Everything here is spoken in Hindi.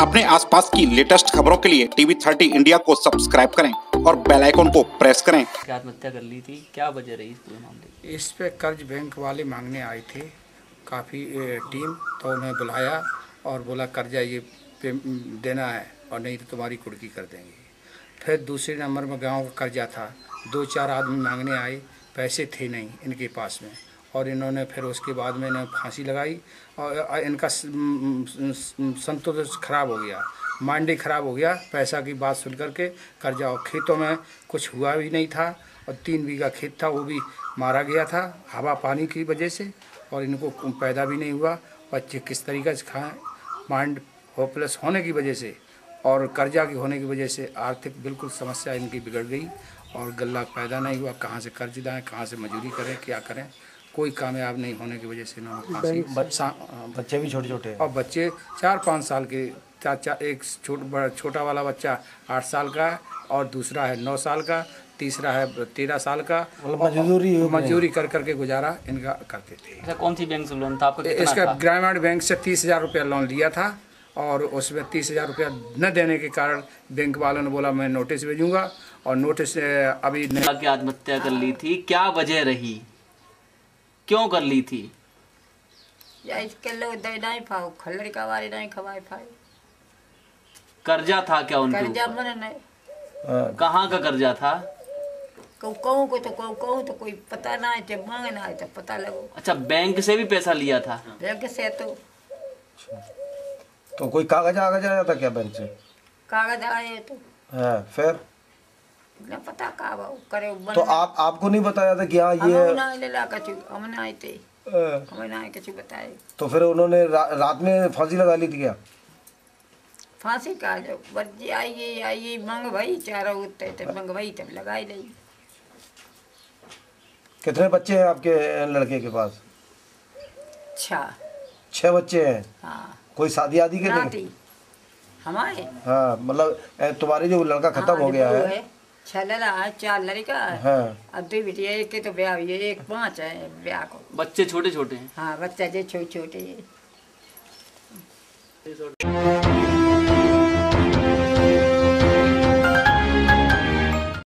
अपने आसपास की लेटेस्ट खबरों के लिए TV 30 इंडिया को सब्सक्राइब करें और बेल आइकन को प्रेस करें। क्या आत्महत्या कर ली थी, क्या वजह रही इस पूरे मामले? इस पे कर्ज बैंक वाले मांगने आए थे काफ़ी टीम, तो उन्हें बुलाया और बोला कर्जा ये देना है और नहीं तो तुम्हारी कुर्की कर देंगे। फिर दूसरे नंबर में गाँव का कर्जा था, 2-4 आदमी मांगने आए, पैसे थे नहीं इनके पास में और इन्होंने फिर उसके बाद में इन्हें फांसी लगाई और इनका संतुलन खराब हो गया, माइंड खराब हो गया। पैसा की बात सुन करके कर्जा, और खेतों में कुछ हुआ भी नहीं था और 3 बीघा खेत था वो भी मारा गया था हवा पानी की वजह से और इनको पैदा भी नहीं हुआ। बच्चे किस तरीके से खाएँ, माइंड होपलेस होने की वजह से और कर्जा की होने की वजह से आर्थिक बिल्कुल समस्या इनकी बिगड़ गई और गल्ला पैदा नहीं हुआ। कहाँ से कर्ज लाएँ, कहाँ से मजदूरी करें, क्या करें, कोई कामयाब नहीं होने की वजह से बच्चे भी छोटे छोटे और बच्चे 4-5 साल के, एक छोटा वाला बच्चा 8 साल का है और दूसरा है 9 साल का, तीसरा है 13 साल का। मजदूरी कर करके गुजारा इनका करते थे। कौन सी बैंक से लोन था आपको? इसका ग्रामीण बैंक से 30,000 रुपया लोन लिया था और उसमें 30,000 रुपया न देने के कारण बैंक वालों ने बोला मैं नोटिस भेजूँगा और नोटिस अभी नहीं। आत्महत्या कर ली थी, क्या वजह रही, क्यों कर ली थी? इसके लोग दे नहीं पाओ, खल्लड़ का वारी नहीं खवाए पाए। कर्जा था क्या उनके? कर्जा मने नहीं। कहाँ का कर्जा था? कहूँ तो कोई पता ना है, जब मांगना है तब पता लगो। अच्छा, बैंक से भी पैसा लिया था? बैंक से तो कोई कागज आगज आया था क्या बैंक से? कागज आए तो फिर ना पता का करे। तो आपको नहीं बताया था कि हाँ ये हमने बताए? तो फिर उन्होंने रात में फांसी लगा ली थी क्या? फांसी का आइए मंग भाई चारा उठते थे, मंग भाई तब लगाई नहीं। कितने बच्चे हैं आपके लड़के के पास? 6 बच्चे हैं। हाँ। कोई शादी आदि के नहीं हमारे? हाँ, मतलब तुम्हारे जो लड़का खत्म हो गया है। 4 लड़का और 2 बिटिया, एक के तो ब्याह हुई है, एक 5 है ब्याह को। बच्चे छोटे छोटे हैं? हाँ, बच्चे छोटे छोटे।